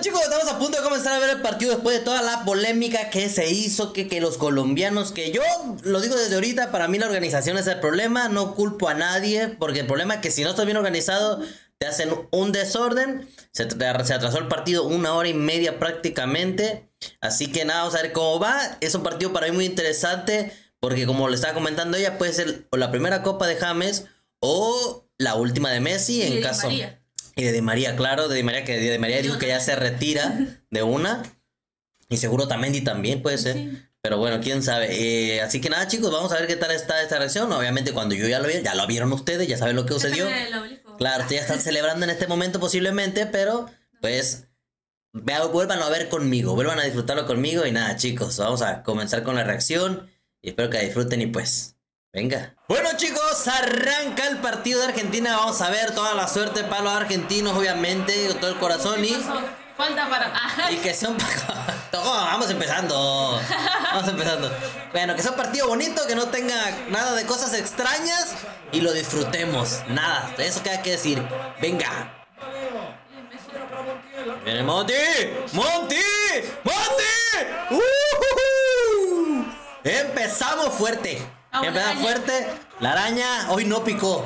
Bueno chicos, estamos a punto de comenzar a ver el partido después de toda la polémica que se hizo, que los colombianos, que yo lo digo desde ahorita, para mí la organización es el problema, no culpo a nadie, porque el problema es que si no estás bien organizado, te hacen un desorden. Se atrasó el partido 1 hora y media prácticamente, así que nada, vamos a ver cómo va. Es un partido para mí muy interesante, porque como le estaba comentando ella, puede ser o la primera copa de James o la última de Messi en caso... Y de Di María, claro, de Di María, que Di María dijo que ya se retira de una. Y seguro Tamendi también puede ser. Sí. Pero bueno, quién sabe. Así que nada, chicos, vamos a ver qué tal está esta reacción. Obviamente cuando yo ya lo vi, ya lo vieron ustedes, ya saben lo que sucedió. Claro, ustedes ya están celebrando en este momento posiblemente, pero pues vuelvan a ver conmigo, vuelvan a disfrutarlo conmigo. Y nada, chicos, vamos a comenzar con la reacción. Y espero que la disfruten y pues... venga. Bueno chicos, arranca el partido de Argentina. Vamos a ver, toda la suerte para los argentinos, obviamente, con todo el corazón. Y falta para... y que sea un... vamos empezando. Vamos empezando. Bueno, que sea un partido bonito, que no tenga nada de cosas extrañas y lo disfrutemos. Nada, eso que hay que decir. Venga. Viene Monti. ¡Monti! ¡Monti! Empezamos fuerte. Empezamos fuerte. La araña hoy no picó.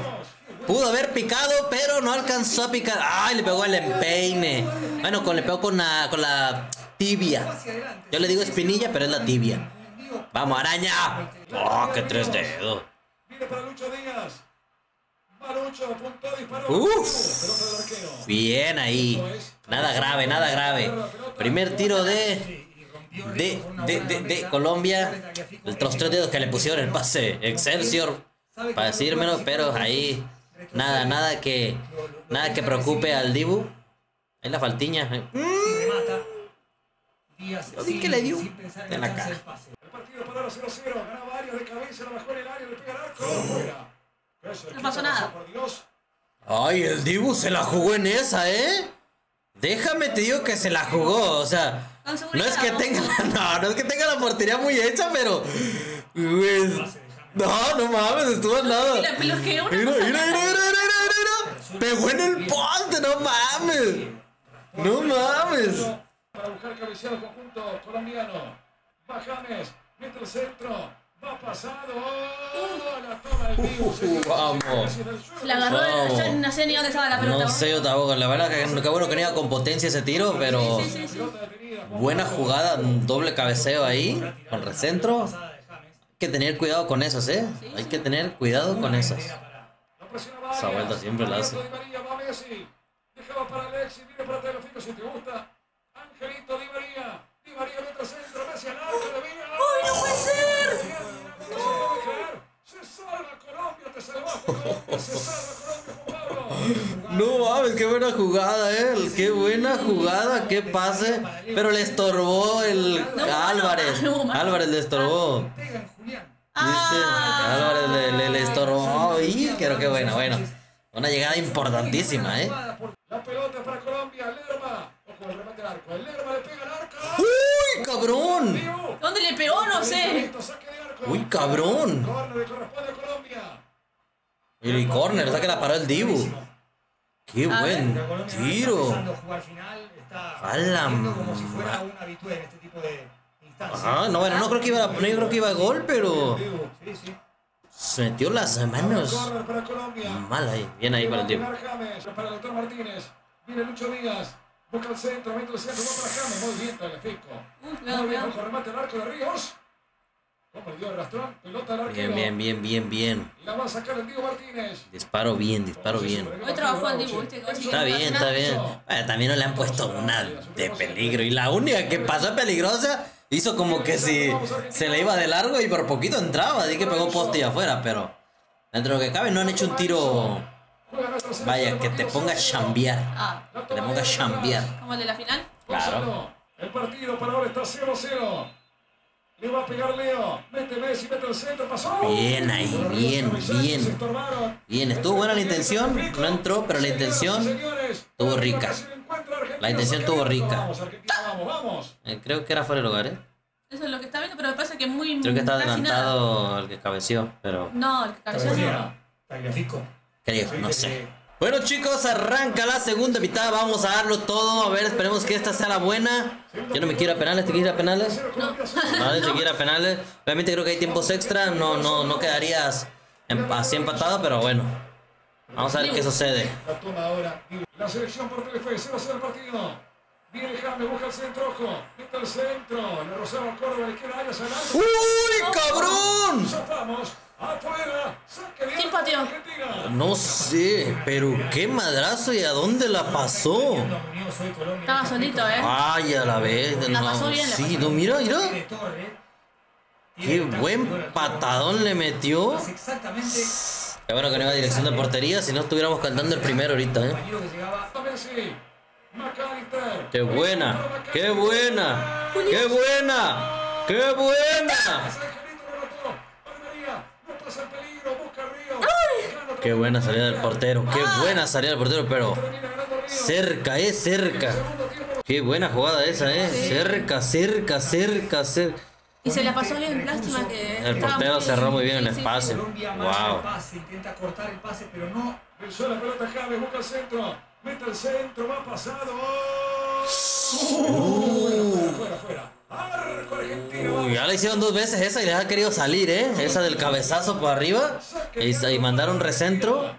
Pudo haber picado, pero no alcanzó a picar. Ay, le pegó el empeine. Bueno, le pegó con la tibia. Yo le digo espinilla, pero es la tibia. Vamos, araña. Oh, qué tres dedos. Uf, bien ahí. Nada grave, nada grave. Primer tiro de Colombia. Los tres dedos que le pusieron el pase Excelsior, para decírmelo. Pero ahí nada, nada que preocupe al Dibu. Ahí la faltiña. Yo vi que le dio en la cara. No pasó nada. Ay, el Dibu se la jugó en esa, déjame te digo que se la jugó. O sea, no es que tenga la portería muy hecha, pero pues, no mames, estuvo al lado. Mira. Pegó en el poste, no mames. No mames. Para buscar cabecear al conjunto colombiano. Va James, mete el centro, va pasado. La toma del Dibu. Vamos. La agarró, yo no sé ni dónde estaba la pelota. No sé yo tampoco, la verdad que bueno que no iba con potencia ese tiro, pero sí. Buena jugada, un doble cabeceo ahí, con recentro. Hay que tener cuidado con esas, Hay que tener cuidado con esas. Esa vuelta siempre la hace. ¡Uy, no puede ser! No mames, qué buena jugada, qué buena jugada, qué pase. Pero le estorbó el Álvarez. Álvarez le estorbó. Álvarez le estorbó. Ay, creo que bueno. Una llegada importantísima, La pelota para Colombia, Lerma. Ojo, el remate al arco. El Lerma le pega al arco. ¡Uy, cabrón! ¿Dónde le pegó? No sé. ¡Uy, cabrón! Y corner, saque la paró el Dibu. ¡Qué buen tiro! ¡A la madre! No, bueno, no creo que iba a gol, pero... se metió las manos. Mal ahí, bien ahí para el Dibu. Viene Lucho Díaz. Busca el centro, mete el centro, va para James. Muy bien, Telefico. Muy bien, ojo, remate al arco de Ríos. Bien. La va a sacar el Dibu Martínez. Disparo bien. Hoy trabajó el Dibu, Está bien. Bueno, también no le han puesto una de peligro. Y la única que pasó peligrosa hizo como que si se le iba de largo y por poquito entraba. Así que pegó poste y afuera, pero dentro de lo que cabe no han hecho un tiro. Vaya, que te ponga a chambear. Que te ponga a chambear. ¿Como el de la final? Claro. El partido para ahora está 0-0. Le va a pegar Leo. Mete Messi, mete el centro, pasó. Bien ahí, bien. Bien, estuvo buena la intención. No entró, pero la intención estuvo rica. La intención estuvo rica. Creo que era fuera del lugar, Eso es lo que está viendo, pero me parece que muy... creo que está adelantado el que cabeció, pero... no, el que cabeció no. Tagliafico. Creo, no sé. Bueno, chicos, arranca la segunda mitad. Vamos a darlo todo. A ver, esperemos que esta sea la buena. Yo no me quiero a penales. ¿Te quieres ir a penales? No. Vale, no. Te quiero a penales. Realmente creo que hay tiempos extra. No quedarías así empatado, pero bueno. Vamos a ver qué sucede. La toma ahora. La selección por Telefe. Se va a hacer el partido. Viene James, busca el centro, ojo. Mete el centro. Le rozaba Córdoba, la izquierda, área, salada. ¡Uy, cabrón! Ya estamos. Afuera. ¿Quién pateó? No sé, pero qué madrazo y a dónde la pasó. Estaba solito, ¿eh? Ay, a la vez. La pasó bien. Sí, no, mira, mira. Qué buen patadón le metió. Qué bueno que no iba a dirección de portería, si no estuviéramos cantando el primero ahorita, ¿eh? ¡Qué buena! ¡Qué buena! ¡Qué buena! ¡Qué buena! ¡Qué buena salida del portero! ¡Qué buena salida del portero! Pero cerca, cerca. ¡Qué buena jugada esa, cerca! Y se la pasó bien, lástima que... El portero cerró muy bien el espacio. ¡Wow! Intenta cortar el pase, pero no. La pelota James, busca el centro. Mete el centro, va pasado. Fuera. Arco argentino. Uy, ya la hicieron dos veces esa y les ha querido salir, ¿eh? Esa del cabezazo por arriba. Y mandaron recentro.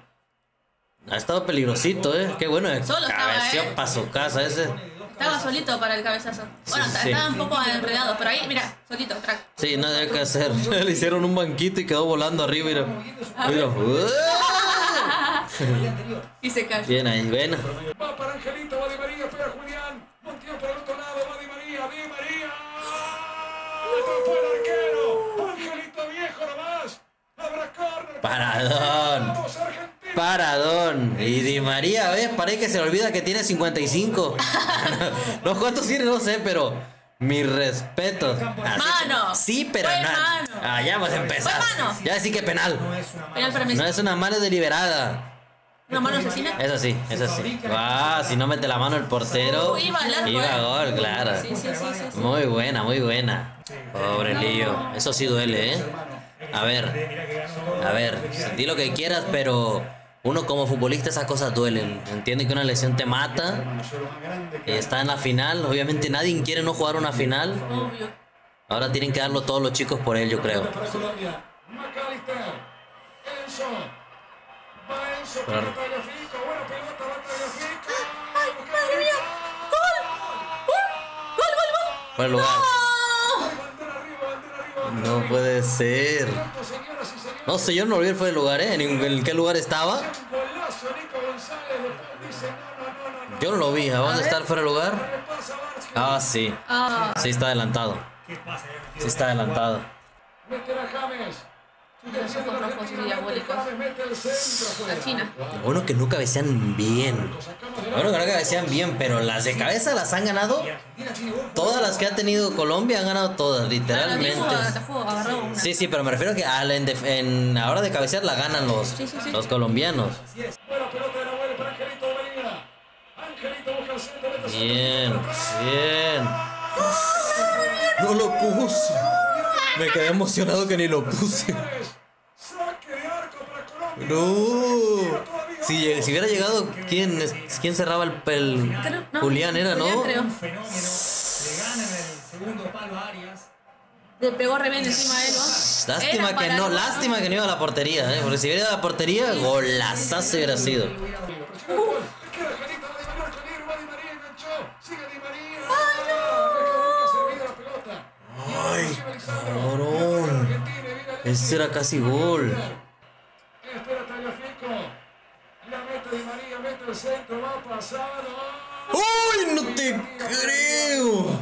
Ha estado peligrosito, ¿eh? Qué bueno. Cabeció para su casa ese. Estaba solito para el cabezazo. Bueno, sí, estaba un poco enredado, pero ahí, mira, solito, crack. Sí, no había que hacer. Le hicieron un banquito y quedó volando arriba. Mira. Y se cayó. Bien ahí, bueno. Va para Angelito, va Di María, espera Julián. Monti para el otro lado, va Di María, Di María. ¡No fue el arquero! Angelito viejo nomás. Habrá córner. Paradón. Paradón. Y Di María, ¿ves? Parece que se le olvida que tiene 55. Los cuantos tiene, no sé, pero mis respetos. Mano. Sí, pero nada. Ah, ya vamos a empezar. Ya sí que penal. No es una mano deliberada. ¿Una mano asesina? Eso sí, eso sí. Ah, si no mete la mano el portero. Iba a gol, claro. Muy buena, muy buena. Pobre Leo. Eso sí duele, ¿eh? A ver. Di lo que quieras, pero uno como futbolista esas cosas duelen. Entiende que una lesión te mata. Está en la final. Obviamente nadie quiere no jugar una final. Ahora tienen que darlo todos los chicos por él, yo creo. Pero... ¡Gol! ¡Gol! ¡Gol! ¡Gol! ¡No! No puede ser. No sé, yo no olvidé fue el lugar, ¿eh? ¿En qué lugar estaba? Yo no lo vi. ¿A dónde está fuera el lugar? Ah, sí. Sí está adelantado. Sí está adelantado. Bueno, que no cabecean bien. Bueno, que no cabecean bien, pero las de cabeza las han ganado. Todas las que ha tenido Colombia han ganado todas, literalmente. Sí, sí, pero me refiero a que a la hora de cabecear la ganan los colombianos. Bien, bien. No lo puse. Me quedé emocionado que ni lo puse. No. Si hubiera llegado, ¿quién cerraba el pel? No, Julián era, ¿no? Creo. Le pegó re bien encima de él, ¿no? Lástima que no, lástima que no iba a la portería, ¿eh? Porque si hubiera ido a la portería, golazazo hubiera sido. ¡Cabrón! Ese era casi gol. ¡Uy! ¡No te creo!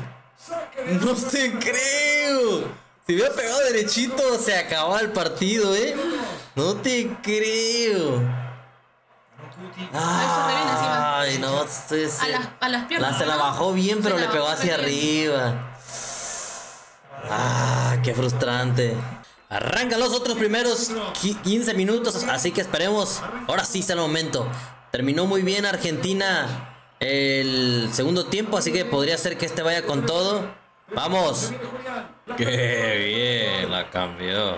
¡No te creo! Si hubiera pegado derechito, se acababa el partido, ¿eh? ¡No te creo! ¡Ay, no! A las piernas. Se la bajó bien, pero le pegó hacia arriba. Ah, qué frustrante. Arrancan los otros primeros 15 minutos, así que esperemos. Ahora sí está el momento. Terminó muy bien Argentina el segundo tiempo, así que podría ser que este vaya con todo. Vamos. Qué bien, la cambió.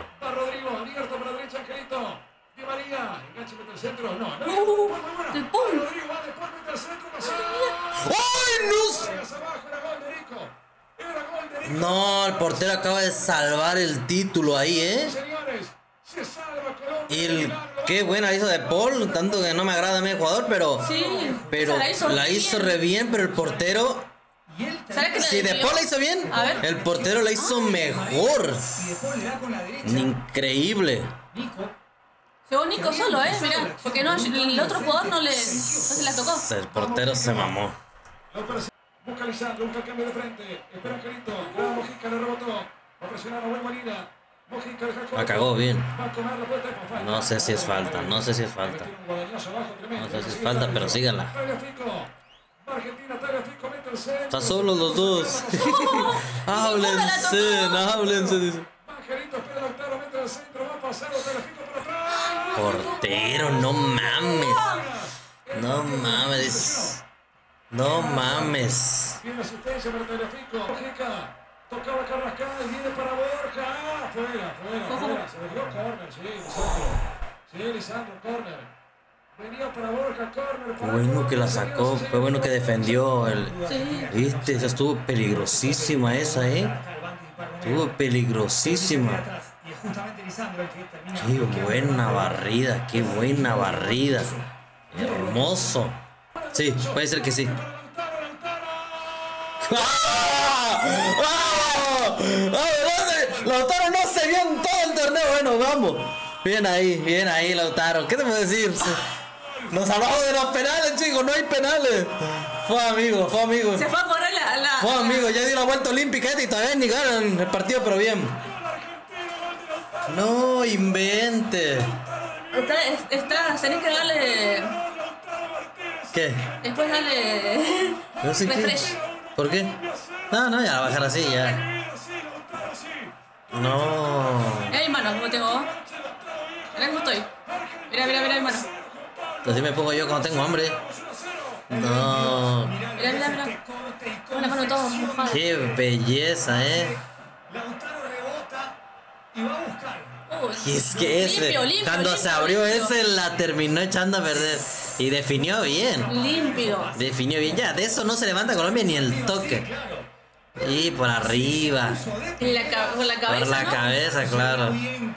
María, enganche mete el centro, no, no, muy buena. De Paul. Rodrigo va, De Paul mete el centro, pasó. ¡Ay, no! No, el portero acaba de salvar el título ahí, ¿eh? Qué buena hizo De Paul, tanto que no me agrada a mi jugador, pero sí, pero la hizo re bien, pero el portero... Si De Paul la hizo bien, el portero la hizo mejor. Increíble. Llegó Nico solo, mirá, porque no, el otro jugador no se la tocó. El portero se mamó. Busca Lisandro, busca el cambio de frente. Espera Angelito, Mojica le rebotó. Va a presionar a buen Molina. La cagó bien. No sé si es falta, pero síganla. Está solo los dos. Háblense, háblense. Portero, no mames. No mames. Tiene asistencia para Telefico. Mojica. Tocaba Carrascal, viene para Borja. Fuera. Se dejó córner, sí, Lisandro. Córner. Venía para Borja, córner. Fue bueno que la sacó, fue bueno que defendió. ¿Viste? Esa estuvo peligrosísima esa, Estuvo peligrosísima. Qué buena barrida, Hermoso. Sí, puede ser que sí. Lautaro no se vio en todo el torneo. Bueno, vamos. Bien ahí, Lautaro. ¿Qué te puedo decir? Nos hablamos de los penales, chicos. No hay penales. Fue amigo. Se fue a correr la... Fue amigo. Ya dio la vuelta olímpica y todavía ni ganan el partido, pero bien. No invente. Tenés que darle... ¿Qué? Después dale... No sé refresh. ¿Por qué? No, ya va a bajar así, ya. No. Mira mi mano, como tengo. Mira cómo estoy. Mira mi mano. Así me pongo yo cuando tengo hambre. No. Mira. Tengo la mano toda mojada. Qué belleza, Lautaro rebota y va a buscar. Y es que cuando se abrió ese, la terminó echando a perder. Y definió bien. Limpio. Definió bien. Ya, de eso no se levanta Colombia ni el toque. Y por arriba. Por la cabeza, claro. Ay,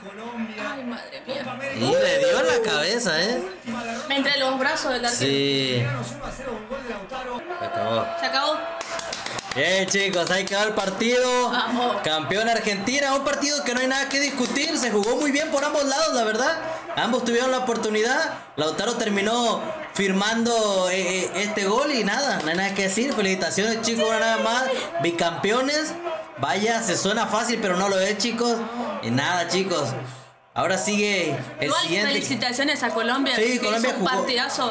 madre mía. Y le dio en la cabeza, entre los brazos del arquero. Sí. Se acabó. Bien, chicos, ahí quedó el partido. Vamos. Campeón Argentina. Un partido que no hay nada que discutir. Se jugó muy bien por ambos lados, la verdad. Ambos tuvieron la oportunidad. Lautaro terminó firmando este gol y nada, no hay nada que decir. Felicitaciones, chicos, una nada más. Bicampeones. Vaya, se suena fácil, pero no lo es, chicos. Y nada, chicos. Ahora sigue el siguiente. Felicitaciones a Colombia. Sí, Colombia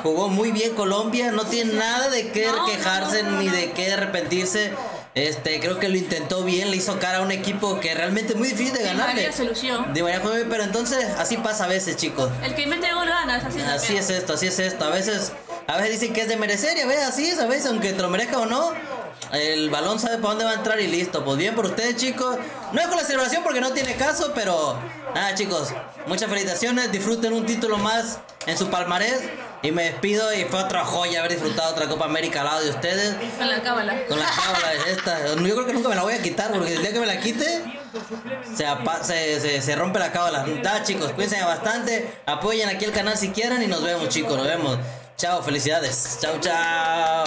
jugó muy bien. Colombia no tiene nada de qué quejarse ni de qué arrepentirse. Creo que lo intentó bien, le hizo cara a un equipo que realmente es muy difícil de ganarle. Di María fue bien, pero entonces así pasa a veces, chicos. El que inventa gol gana, es así. Así es esto. A veces dicen que es de merecer y a veces así es, a veces aunque te lo merezca o no. El balón sabe para dónde va a entrar y listo. Pues bien por ustedes, chicos. No es con la celebración porque no tiene caso, pero nada, chicos, muchas felicitaciones. Disfruten un título más en su palmarés. Y me despido. Y fue otra joya haber disfrutado otra Copa América al lado de ustedes. Con la cábala. Yo creo que nunca me la voy a quitar, porque el día que me la quite se rompe la cábala. Nada, chicos, cuídense bastante. Apoyen aquí el canal si quieren. Y nos vemos, chicos, nos vemos. Chao, felicidades. Chao.